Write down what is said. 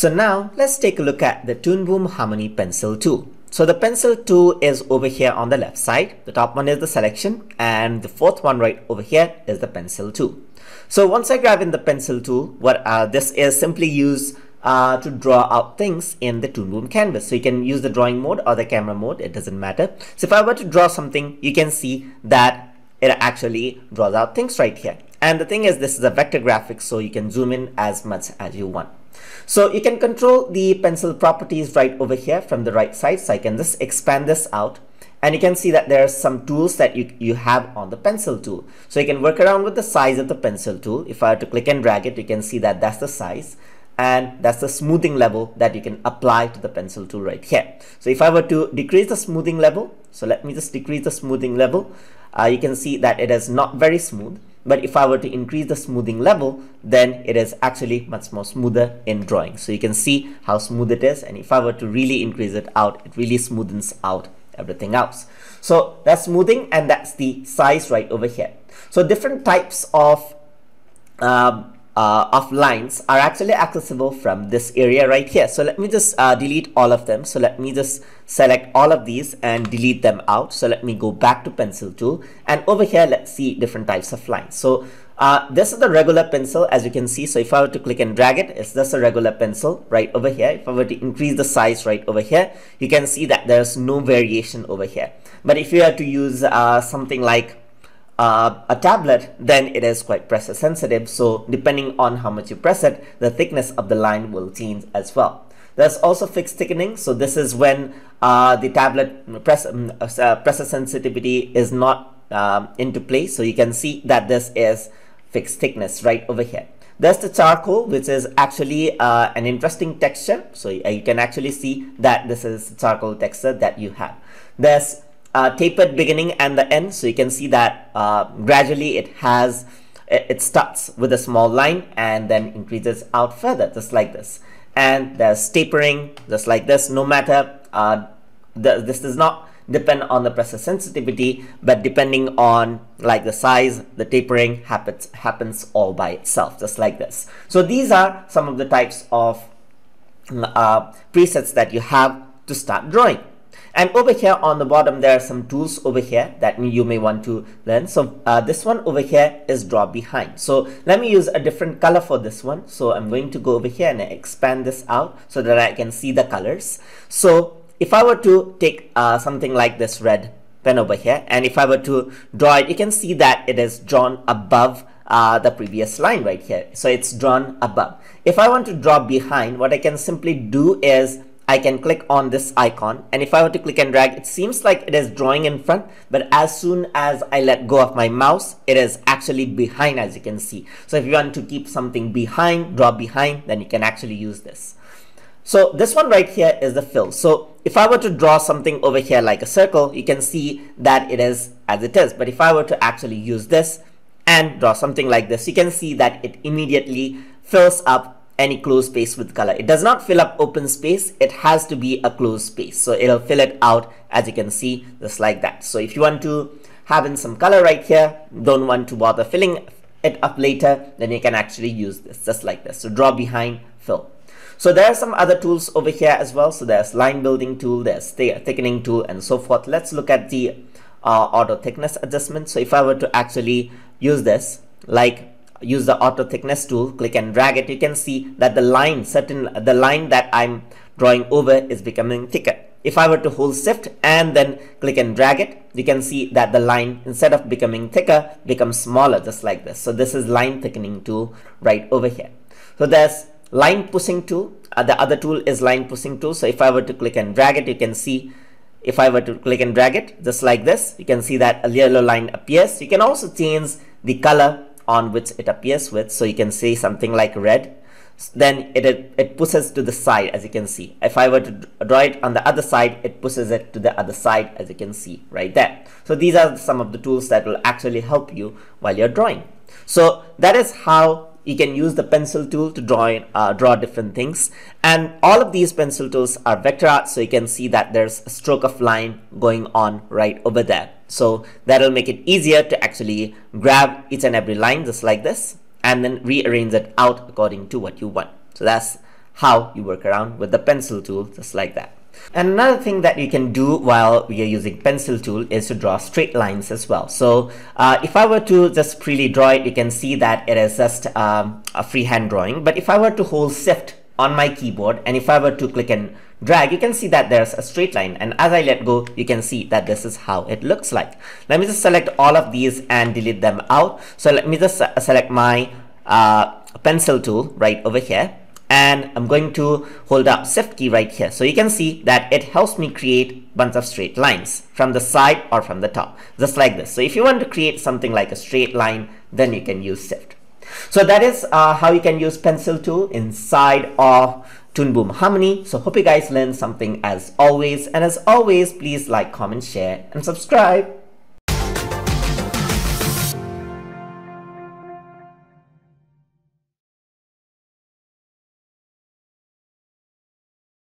So now let's take a look at the Toon Boom Harmony Pencil 2. So the Pencil 2 is over here on the left side. The top one is the selection and the fourth one right over here is the Pencil 2. So once I grab in the Pencil 2, this is simply used to draw out things in the Toon Boom canvas. So you can use the drawing mode or the camera mode, it doesn't matter. So if I were to draw something, you can see that it actually draws out things right here. And the thing is, this is a vector graphic, so you can zoom in as much as you want. So you can control the pencil properties right over here from the right side. So I can just expand this out and you can see that there are some tools that you have on the pencil tool. So you can work around with the size of the pencil tool. If I were to click and drag it, you can see that that's the size and that's the smoothing level that you can apply to the pencil tool right here. So if I were to decrease the smoothing level, so let me just decrease the smoothing level. You can see that it is not very smooth. But if I were to increase the smoothing level, then it is actually much more smoother in drawing. So you can see how smooth it is. And if I were to really increase it out, it really smoothens out everything else. So that's smoothing and that's the size right over here. So different types of lines are actually accessible from this area right here. So let me just delete all of them. So let me just select all of these and delete them out. So let me go back to pencil tool and over here, let's see different types of lines. So this is the regular pencil, as you can see. So if I were to click and drag it, it's just a regular pencil right over here. If I were to increase the size right over here, you can see that there's no variation over here. But if you were to use something like a tablet, then it is quite pressure sensitive. So depending on how much you press it, the thickness of the line will change as well. There's also fixed thickening. So this is when the tablet pressure sensitivity is not into play. So you can see that this is fixed thickness right over here. There's the charcoal, which is actually an interesting texture. So you can actually see that this is charcoal texture that you have. There's tapered beginning and the end, so you can see that gradually it starts with a small line and then increases out further, just like this. And there's tapering, just like this. No matter this does not depend on the pressure sensitivity, but depending on like the size, the tapering happens all by itself, just like this. So these are some of the types of presets that you have to start drawing. And over here on the bottom, there are some tools over here that you may want to learn. So this one over here is draw behind. So let me use a different color for this one. So I'm going to go over here and expand this out so that I can see the colors. So if I were to take something like this red pen over here, and if I were to draw it, you can see that it is drawn above the previous line right here. So it's drawn above. If I want to draw behind, what I can simply do is I can click on this icon, and if I were to click and drag, it seems like it is drawing in front, but as soon as I let go of my mouse, it is actually behind, as you can see. So if you want to keep something behind, draw behind, then you can actually use this. So this one right here is the fill. So if I were to draw something over here like a circle, you can see that it is as it is. But if I were to actually use this and draw something like this, you can see that it immediately fills up any closed space with color. It does not fill up open space. It has to be a closed space. So it'll fill it out, as you can see, just like that. So if you want to have in some color right here, don't want to bother filling it up later, then you can actually use this just like this. So draw behind, fill. So there are some other tools over here as well. So there's line building tool, there's thickening tool and so forth. Let's look at the auto thickness adjustment. So if I were to actually use this, like use the auto thickness tool, click and drag it, you can see that the line that I'm drawing over is becoming thicker. If I were to hold shift and then click and drag it, you can see that the line, instead of becoming thicker, becomes smaller, just like this. So this is line thickening tool right over here. So there's line pushing tool. The other tool is line pushing tool. So if I were to click and drag it, you can see, if I were to click and drag it just like this, you can see that a yellow line appears. You can also change the color on which it appears with, so you can see something like red, then it pushes to the side, as you can see. If I were to draw it on the other side, it pushes it to the other side, as you can see right there. So these are some of the tools that will actually help you while you're drawing. So that is how you can use the pencil tool to draw different things. And all of these pencil tools are vector art, so you can see that there's a stroke of line going on right over there. So that'll make it easier to actually grab each and every line just like this and then rearrange it out according to what you want. So that's how you work around with the pencil tool, just like that. And another thing that you can do while we are using pencil tool is to draw straight lines as well. So if I were to just freely draw it, you can see that it is just a freehand drawing. But if I were to hold shift on my keyboard and if I were to click and drag, you can see that there's a straight line, and as I let go, you can see that this is how it looks like. Let me just select all of these and delete them out. So let me just select my pencil tool right over here, and I'm going to hold up shift key right here. So you can see that it helps me create bunch of straight lines from the side or from the top, just like this. So if you want to create something like a straight line, then you can use shift. So that is how you can use pencil tool inside of Toon Boom Harmony. So hope you guys learned something as always. And as always, please like, comment, share, and subscribe.